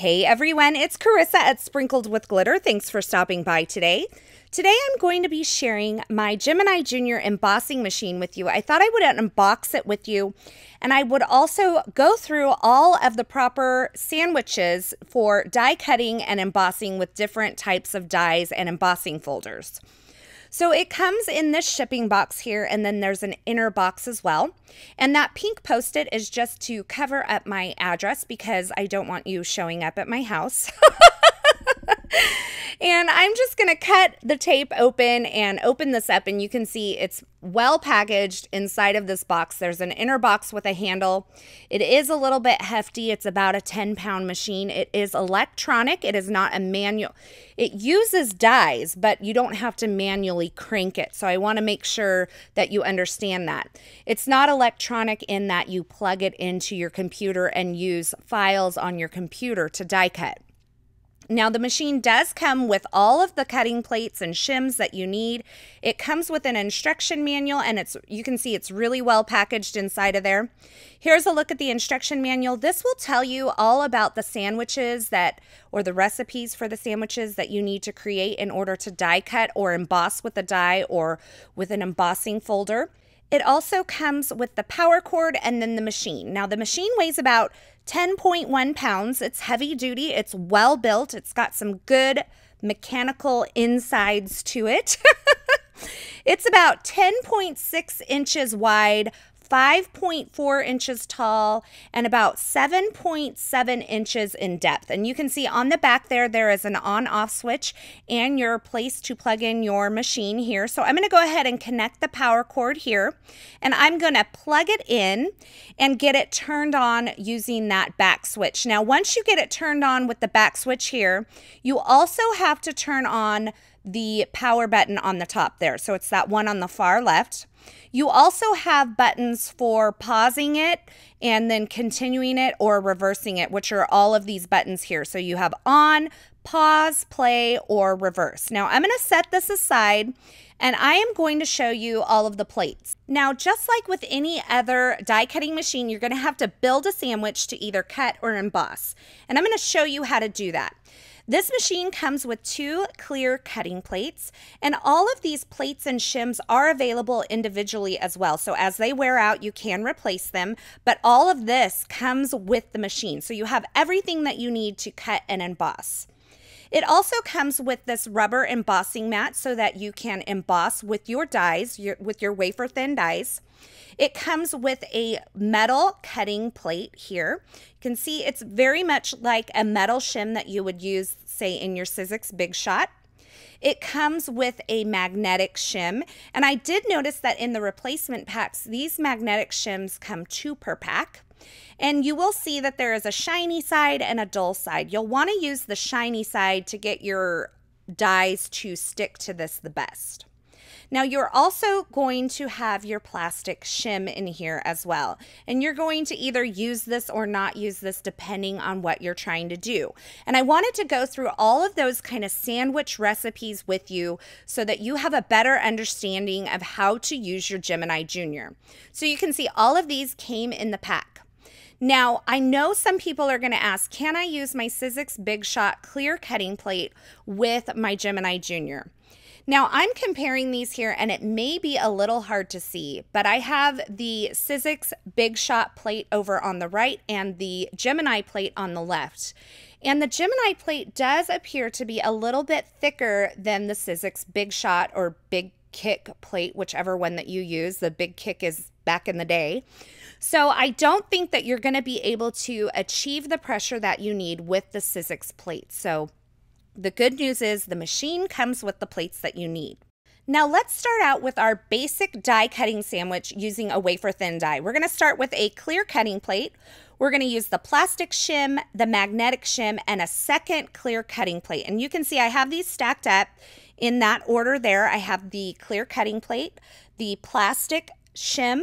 Hey everyone, it's Carissa at Sprinkled with Glitter. Thanks for stopping by today. Today I'm going to be sharing my Gemini Junior embossing machine with you. I thought I would unbox it with you, and I would also go through all of the proper sandwiches for die cutting and embossing with different types of dies and embossing folders. So it comes in this shipping box here, and then there's an inner box as well. And that pink Post-it is just to cover up my address because I don't want you showing up at my house. And I'm just going to cut the tape open and open this up, and you can see it's well packaged inside of this box. There's an inner box with a handle. It is a little bit hefty. It's about a 10-pound machine. It is electronic. It is not a manual. It uses dies, but you don't have to manually crank it. So I want to make sure that you understand that. It's not electronic in that you plug it into your computer and use files on your computer to die cut. Now, the machine does come with all of the cutting plates and shims that you need. It comes with an instruction manual, and you can see it's really well packaged inside of there. Here's a look at the instruction manual. This will tell you all about the sandwiches or the recipes for the sandwiches that you need to create in order to die cut or emboss with a die or with an embossing folder. It also comes with the power cord and then the machine. Now, the machine weighs about 10.1 pounds. It's heavy duty. It's well built. It's got some good mechanical insides to it. It's about 10.6 inches wide, 5.4 inches tall, and about 7.7 inches in depth. And you can see on the back there is an on-off switch and your place to plug in your machine here. So I'm going to go ahead and connect the power cord here, and I'm going to plug it in and get it turned on using that back switch. Now, once you get it turned on with the back switch here, you also have to turn on the power button on the top there. So it's that one on the far left. You also have buttons for pausing it and then continuing it or reversing it, which are all of these buttons here. So you have on, pause, play, or reverse. Now I'm going to set this aside, and I am going to show you all of the plates. Now, just like with any other die cutting machine, you're going to have to build a sandwich to either cut or emboss. And I'm going to show you how to do that. This machine comes with two clear cutting plates, and all of these plates and shims are available individually as well. So as they wear out, you can replace them, but all of this comes with the machine. So you have everything that you need to cut and emboss. It also comes with this rubber embossing mat so that you can emboss with your dies, with your wafer thin dies. It comes with a metal cutting plate here. You can see it's very much like a metal shim that you would use, say, in your Sizzix Big Shot. It comes with a magnetic shim, and I did notice that in the replacement packs, these magnetic shims come 2 per pack. And you will see that there is a shiny side and a dull side. You'll want to use the shiny side to get your dies to stick to this the best. Now, you're also going to have your plastic shim in here as well. And you're going to either use this or not use this depending on what you're trying to do. And I wanted to go through all of those kind of sandwich recipes with you so that you have a better understanding of how to use your Gemini Junior. So you can see all of these came in the pack. Now, I know some people are going to ask, can I use my Sizzix Big Shot clear cutting plate with my Gemini Junior? Now, I'm comparing these here, and it may be a little hard to see, but I have the Sizzix Big Shot plate over on the right and the Gemini plate on the left. And the Gemini plate does appear to be a little bit thicker than the Sizzix Big Shot or Big Kick plate, whichever one that you use. The Big Kick is back in the day. So I don't think that you're going to be able to achieve the pressure that you need with the Sizzix plate. So the good news is the machine comes with the plates that you need. Now let's start out with our basic die cutting sandwich using a wafer thin die. We're going to start with a clear cutting plate. We're going to use the plastic shim, the magnetic shim, and a second clear cutting plate. And you can see I have these stacked up in that order there. I have the clear cutting plate, the plastic shim,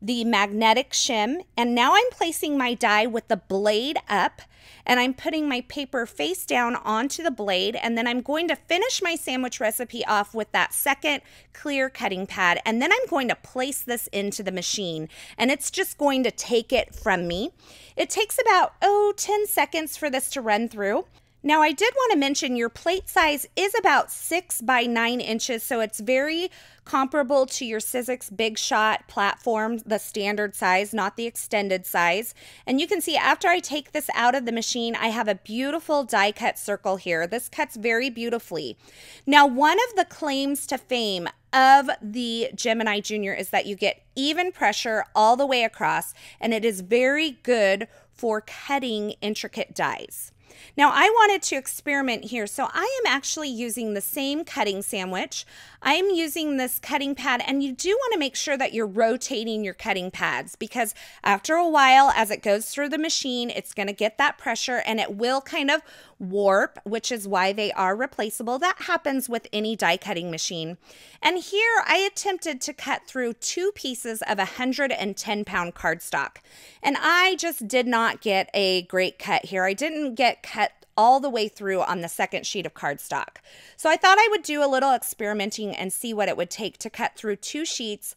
the magnetic shim, and now I'm placing my die with the blade up, and I'm putting my paper face down onto the blade, and then I'm going to finish my sandwich recipe off with that second clear cutting pad, and then I'm going to place this into the machine, and it's just going to take it from me. It takes about 10 seconds for this to run through. Now, I did want to mention your plate size is about 6 by 9 inches, so it's very comparable to your Sizzix Big Shot platform, the standard size, not the extended size. And you can see after I take this out of the machine, I have a beautiful die cut circle here. This cuts very beautifully. Now, one of the claims to fame of the Gemini Junior is that you get even pressure all the way across, and it is very good for cutting intricate dies. Now, I wanted to experiment here, so I am actually using the same cutting sandwich. I am using this cutting pad, and you do want to make sure that you're rotating your cutting pads, because after a while, as it goes through the machine, it's going to get that pressure and it will kind of warp, which is why they are replaceable. That happens with any die cutting machine. And here I attempted to cut through 2 pieces of 110-pound cardstock, and I just did not get a great cut here. I didn't get cut all the way through on the second sheet of cardstock. So I thought I would do a little experimenting and see what it would take to cut through 2 sheets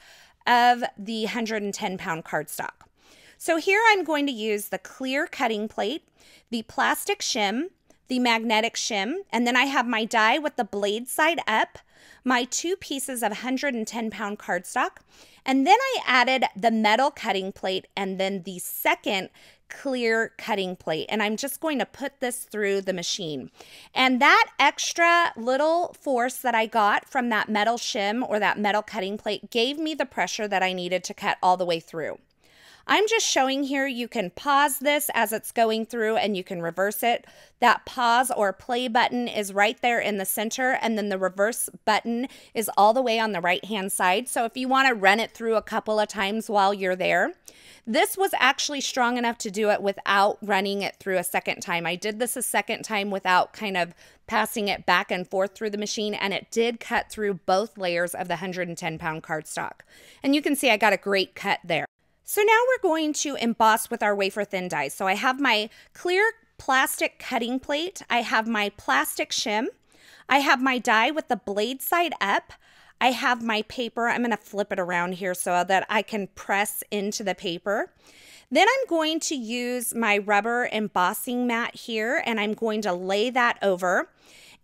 of the 110-pound cardstock. So here I'm going to use the clear cutting plate, the plastic shim, the magnetic shim, and then I have my die with the blade side up, my 2 pieces of 110-pound cardstock, and then I added the metal cutting plate and then the second clear cutting plate, and I'm just going to put this through the machine. And that extra little force that I got from that metal shim or that metal cutting plate gave me the pressure that I needed to cut all the way through. I'm just showing here you can pause this as it's going through and you can reverse it. That pause or play button is right there in the center, and then the reverse button is all the way on the right-hand side. So if you want to run it through a couple of times while you're there. This was actually strong enough to do it without running it through a second time. I did this a second time without kind of passing it back and forth through the machine, and it did cut through both layers of the 110-pound cardstock. And you can see I got a great cut there. So now we're going to emboss with our wafer thin dies. So I have my clear plastic cutting plate, I have my plastic shim, I have my die with the blade side up, I have my paper. I'm going to flip it around here so that I can press into the paper. Then I'm going to use my rubber embossing mat here, and I'm going to lay that over.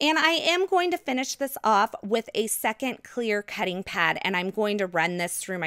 And I am going to finish this off with a second clear cutting pad, and I'm going to run this through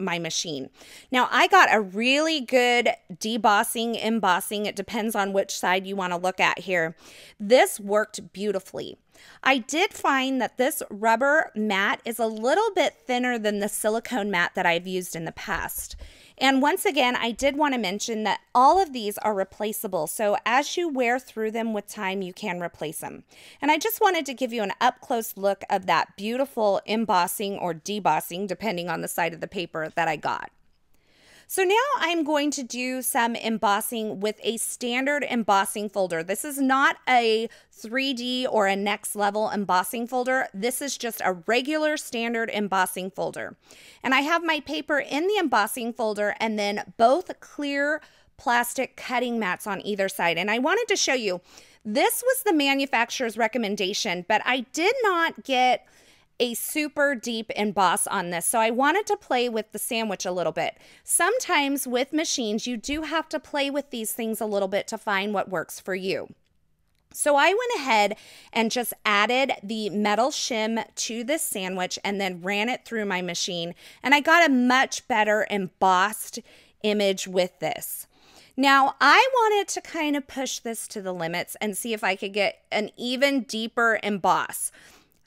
my machine. Now, I got a really good debossing, embossing. It depends on which side you want to look at here. This worked beautifully. I did find that this rubber mat is a little bit thinner than the silicone mat that I've used in the past. And once again, I did want to mention that all of these are replaceable. So as you wear through them with time, you can replace them. And I just wanted to give you an up-close look of that beautiful embossing or debossing, depending on the side of the paper that I got. So now I'm going to do some embossing with a standard embossing folder. This is not a 3D or a next level embossing folder. This is just a regular standard embossing folder. And I have my paper in the embossing folder and then both clear plastic cutting mats on either side. And I wanted to show you, this was the manufacturer's recommendation, but I did not get a super deep emboss on this. So I wanted to play with the sandwich a little bit. Sometimes with machines, you do have to play with these things a little bit to find what works for you. So I went ahead and just added the metal shim to this sandwich and then ran it through my machine. And I got a much better embossed image with this. Now, I wanted to kind of push this to the limits and see if I could get an even deeper emboss.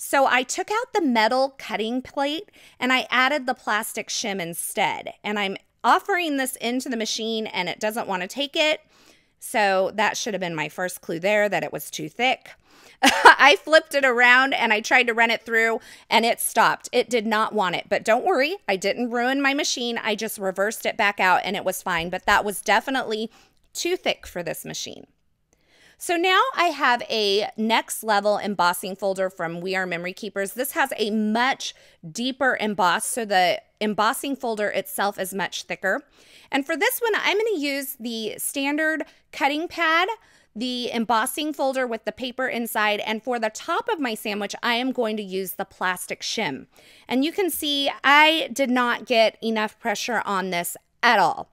So I took out the metal cutting plate and I added the plastic shim instead. And I'm offering this into the machine and it doesn't want to take it. So that should have been my first clue there that it was too thick. I flipped it around and I tried to run it through and it stopped. It did not want it. But don't worry, I didn't ruin my machine. I just reversed it back out and it was fine. But that was definitely too thick for this machine. So now I have a next level embossing folder from We Are Memory Keepers. This has a much deeper emboss, so the embossing folder itself is much thicker. And for this one, I'm going to use the standard cutting pad, the embossing folder with the paper inside, and for the top of my sandwich, I am going to use the plastic shim. And you can see I did not get enough pressure on this at all.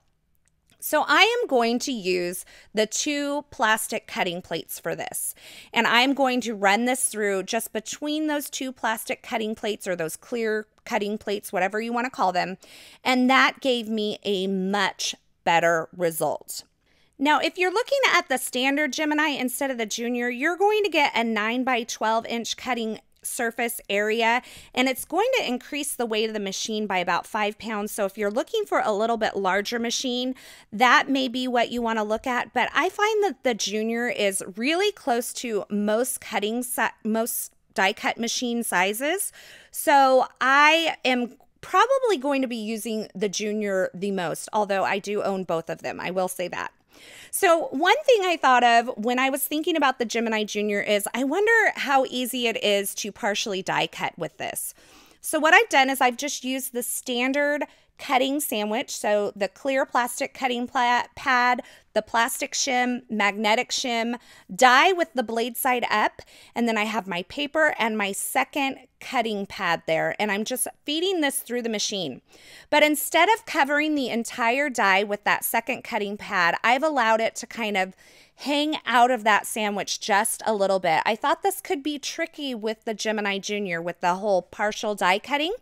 So I am going to use the two plastic cutting plates for this. And I'm going to run this through just between those two plastic cutting plates, or those clear cutting plates, whatever you want to call them. And that gave me a much better result. Now, if you're looking at the standard Gemini instead of the Junior, you're going to get a 9 by 12 inch cutting surface area, and it's going to increase the weight of the machine by about 5 pounds. So if you're looking for a little bit larger machine, that may be what you want to look at. But I find that the Junior is really close to most die cut machine sizes. So I am probably going to be using the Junior the most, although I do own both of them. I will say that. So one thing I thought of when I was thinking about the Gemini Junior is I wonder how easy it is to partially die cut with this. So what I've done is I've just used the standard cutting sandwich, so the clear plastic cutting pad, the plastic shim, magnetic shim, die with the blade side up, and then I have my paper and my second cutting pad there, and I'm just feeding this through the machine. But instead of covering the entire die with that second cutting pad, I've allowed it to kind of hang out of that sandwich just a little bit. I thought this could be tricky with the Gemini Junior with the whole partial die cutting,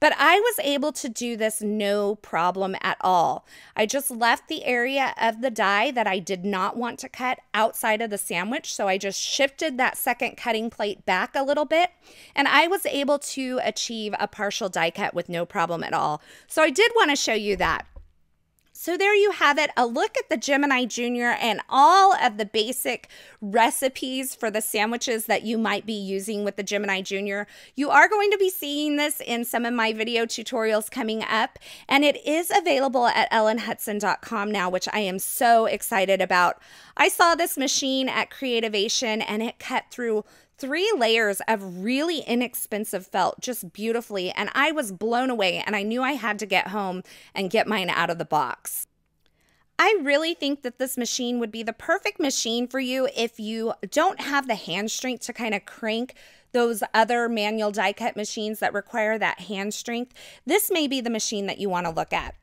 but I was able to do this no problem at all. I just left the area of the die that I did not want to cut outside of the sandwich, so I just shifted that second cutting plate back a little bit, and I was able to achieve a partial die cut with no problem at all. So I did want to show you that. So there you have it, a look at the Gemini Junior and all of the basic recipes for the sandwiches that you might be using with the Gemini Junior. You are going to be seeing this in some of my video tutorials coming up, and it is available at EllenHudson.com now, which I am so excited about. I saw this machine at Creativation, and it cut through 3 layers of really inexpensive felt just beautifully, and I was blown away, and I knew I had to get home and get mine out of the box. I really think that this machine would be the perfect machine for you if you don't have the hand strength to kind of crank those other manual die cut machines that require that hand strength. This may be the machine that you want to look at.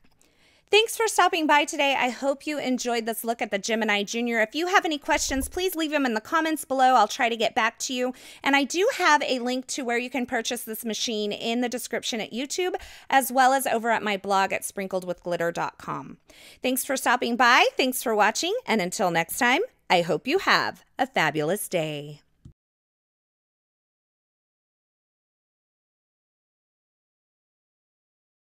Thanks for stopping by today. I hope you enjoyed this look at the Gemini Junior. If you have any questions, please leave them in the comments below. I'll try to get back to you. And I do have a link to where you can purchase this machine in the description at YouTube, as well as over at my blog at sprinkledwithglitter.com. Thanks for stopping by. Thanks for watching. And until next time, I hope you have a fabulous day.